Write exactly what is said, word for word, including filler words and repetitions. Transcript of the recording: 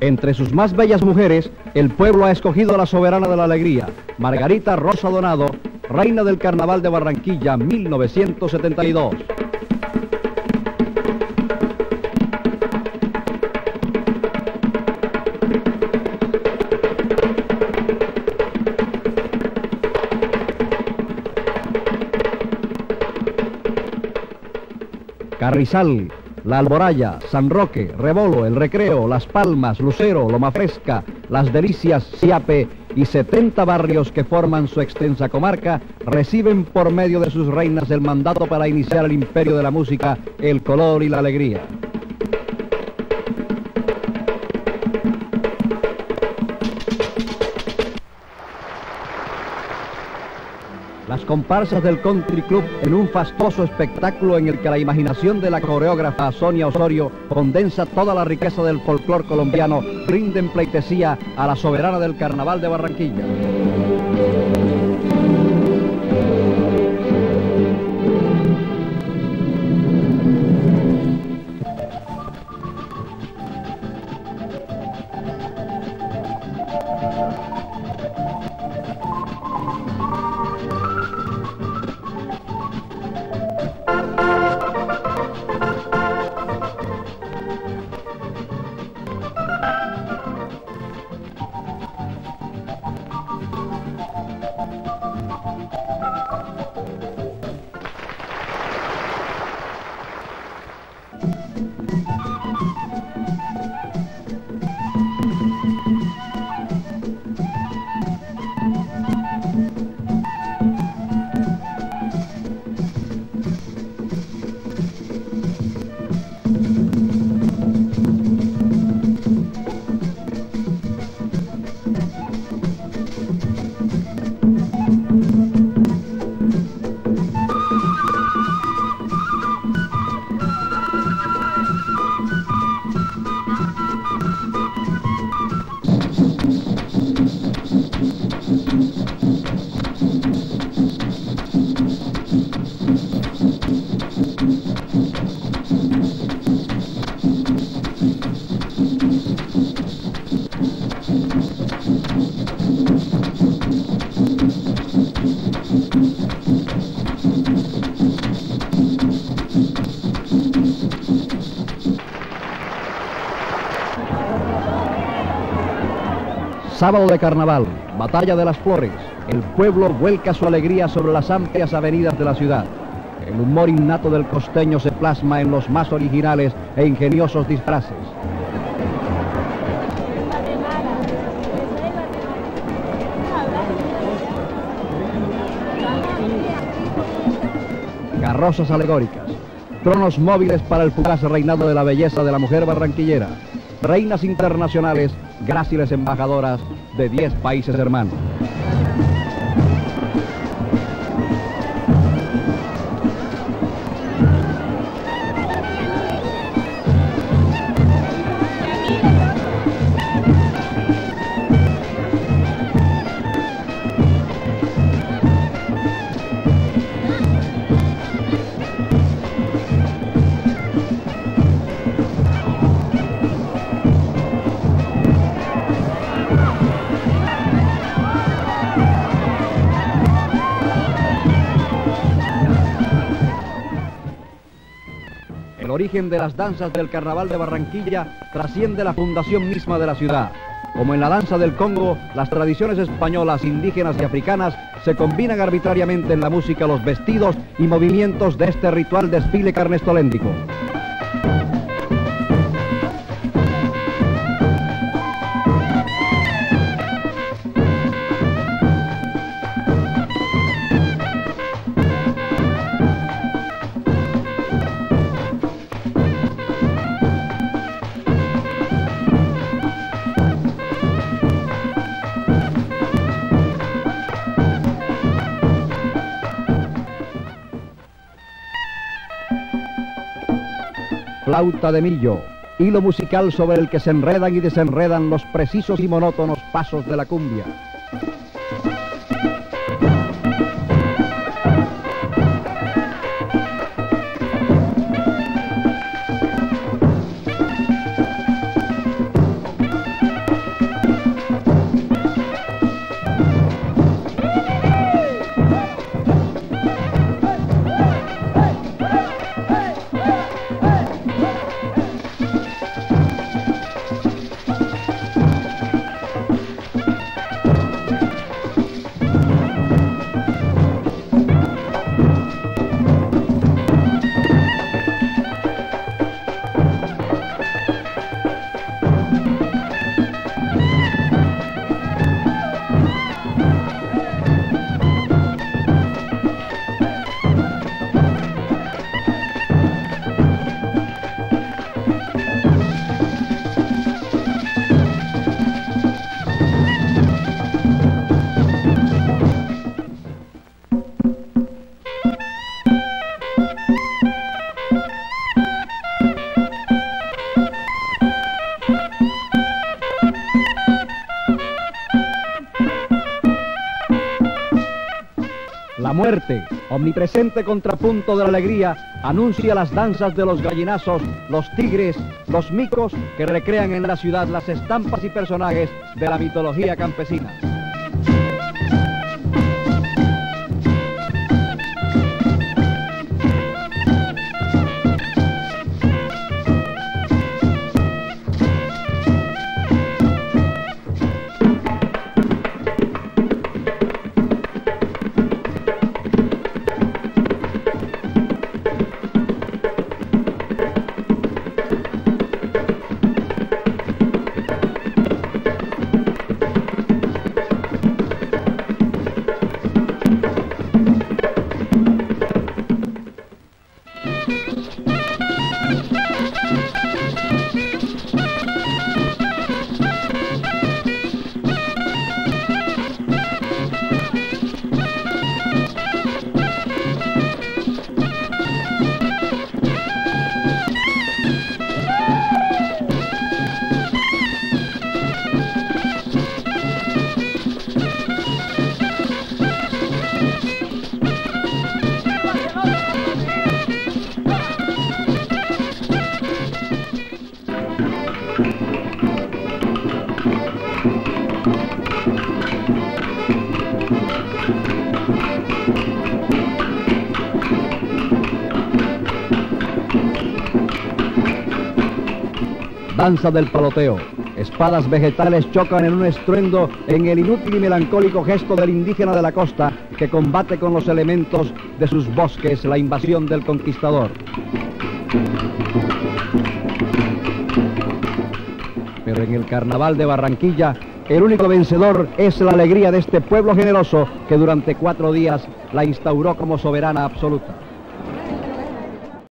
Entre sus más bellas mujeres, el pueblo ha escogido a la soberana de la alegría, Margarita Rosa Donado, reina del Carnaval de Barranquilla mil novecientos setenta y dos. Carrizal, La Alboraya, San Roque, Rebolo, El Recreo, Las Palmas, Lucero, Loma Fresca, Las Delicias, Siape y setenta barrios que forman su extensa comarca reciben por medio de sus reinas el mandato para iniciar el imperio de la música, el color y la alegría. Las comparsas del Country Club en un fastuoso espectáculo en el que la imaginación de la coreógrafa Sonia Osorio condensa toda la riqueza del folclor colombiano, rinden pleitesía a la soberana del Carnaval de Barranquilla. Sábado de Carnaval, Batalla de las Flores. El pueblo vuelca su alegría sobre las amplias avenidas de la ciudad. El humor innato del costeño se plasma en los más originales e ingeniosos disfraces. Carrozas alegóricas, tronos móviles para el fugaz reinado de la belleza de la mujer barranquillera. Reinas internacionales, gráciles embajadoras de diez países hermanos. El origen de las danzas del Carnaval de Barranquilla trasciende la fundación misma de la ciudad. Como en la danza del Congo, las tradiciones españolas, indígenas y africanas se combinan arbitrariamente en la música, los vestidos y movimientos de este ritual desfile carnestoléndico. Flauta de Millo, hilo musical sobre el que se enredan y desenredan los precisos y monótonos pasos de la cumbia. La muerte, omnipresente contrapunto de la alegría, anuncia las danzas de los gallinazos, los tigres, los micos que recrean en la ciudad las estampas y personajes de la mitología campesina. Danza del paloteo. Espadas vegetales chocan en un estruendo en el inútil y melancólico gesto del indígena de la costa que combate con los elementos de sus bosques la invasión del conquistador. Pero en el Carnaval de Barranquilla, el único vencedor es la alegría de este pueblo generoso que durante cuatro días la instauró como soberana absoluta.